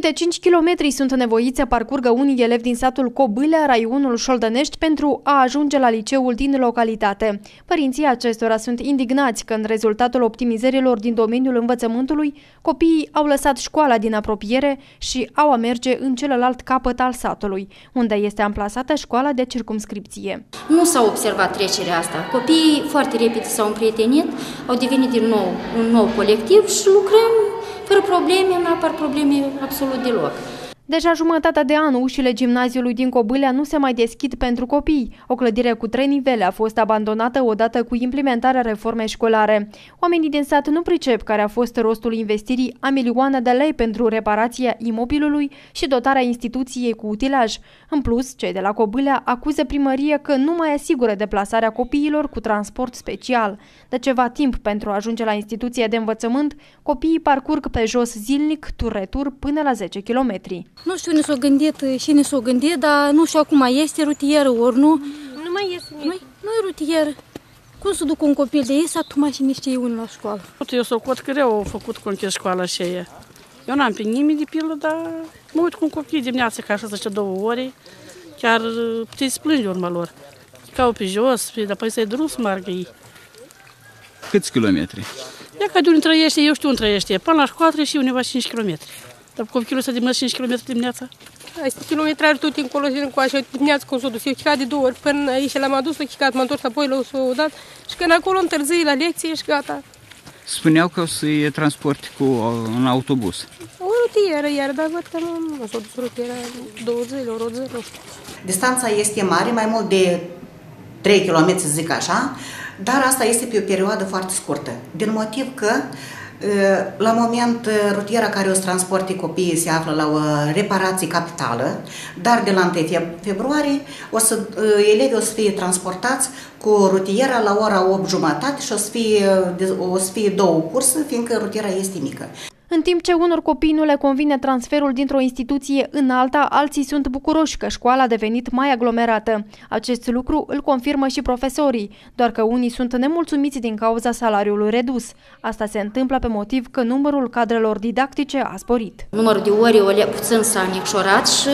Câte 5 kilometri sunt nevoiți să parcurgă unii elevi din satul Cobâlea, raionul Şoldăneşti, pentru a ajunge la liceul din localitate. Părinții acestora sunt indignați că, în rezultatul optimizărilor din domeniul învățământului, copiii au lăsat școala din apropiere și au a merge în celălalt capăt al satului, unde este amplasată școala de circumscripție. Nu s-a observat trecerea asta. Copiii foarte repede s-au împrietenit, au devenit din nou un nou colectiv și lucrăm fără probleme, nu apar probleme absolut deloc. Deja jumătatea de an, ușile gimnaziului din Cobâlea nu se mai deschid pentru copii. O clădire cu 3 nivele a fost abandonată odată cu implementarea reformei școlare. Oamenii din sat nu pricep care a fost rostul investirii a milioane de lei pentru reparația imobilului și dotarea instituției cu utilaj. În plus, cei de la Cobâlea acuză primăria că nu mai asigură deplasarea copiilor cu transport special. De ceva timp, pentru a ajunge la instituția de învățământ, copiii parcurg pe jos zilnic, tur-retur, până la 10 kilometri. Nu știu cine s-o gândit, dar nu știu acum, este rutieră ori nu? Nu mai este nimic. Nu e rutieră. Cum să duc un copil de ei să atumă și niște unul la școală? Eu socot că greu au făcut cu închis școala și aia. Eu n-am pe nimeni de pilă, dar mă uit cu copiii dimineața ca așa zice 2 ore, chiar puteți plânge urma lor. Cau pe jos, dar păi să-i drum să margă ei. Câți kilometri? Ia ca de unde trăiește, eu știu unde trăiește, până la școală și undeva 5 km. Dar copilul să dimănă 5 km dimineața? Este kilometraj tot încolo și încoace, dimineața cum s-o dus. Eu chicat de 2 ori, până aici l-am adus, l-a chicat, m-am întors apoi, l-a udat și când acolo întârzii la lecție și gata. Spuneau că o să-i transporti cu un autobuz. O rutieră iar, dar văd că nu s-o dus rutiera 2 zile, o zile. Distanța este mare, mai mult de 3 km, să zic așa, dar asta este pe o perioadă foarte scurtă, din motiv că la moment, rutiera care o transporte copiii se află la o reparație capitală, dar de la 1 februarie elevii o să fie transportați cu rutiera la ora 8:30 și o să fie 2 cursuri, fiindcă rutiera este mică. În timp ce unor copii nu le convine transferul dintr-o instituție în alta, alții sunt bucuroși că școala a devenit mai aglomerată. Acest lucru îl confirmă și profesorii, doar că unii sunt nemulțumiți din cauza salariului redus. Asta se întâmplă pe motiv că numărul cadrelor didactice a sporit. Numărul de ore puțin s-a înecșorat și,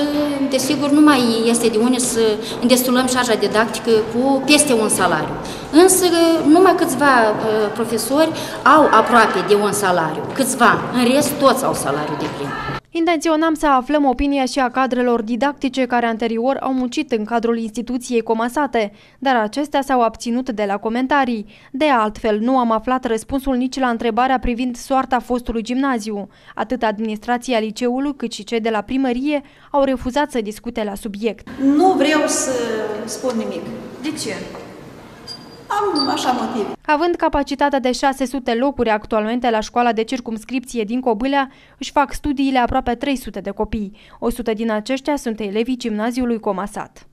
desigur, nu mai este de unde să îndestulăm șarja didactică cu peste un salariu. Însă, numai câțiva profesori au aproape de un salariu, câțiva. În rest, toți au salariu de plin. Intenționam să aflăm opinia și a cadrelor didactice care anterior au muncit în cadrul instituției comasate, dar acestea s-au abținut de la comentarii. De altfel, nu am aflat răspunsul nici la întrebarea privind soarta fostului gimnaziu. Atât administrația liceului, cât și cei de la primărie au refuzat să discute la subiect. Nu vreau să spun nimic. De ce? Am așa motiv. Având capacitatea de 600 locuri actualmente la școala de circumscripție din Cobâlea, își fac studiile aproape 300 de copii. 100 din aceștia sunt elevii gimnaziului comasat.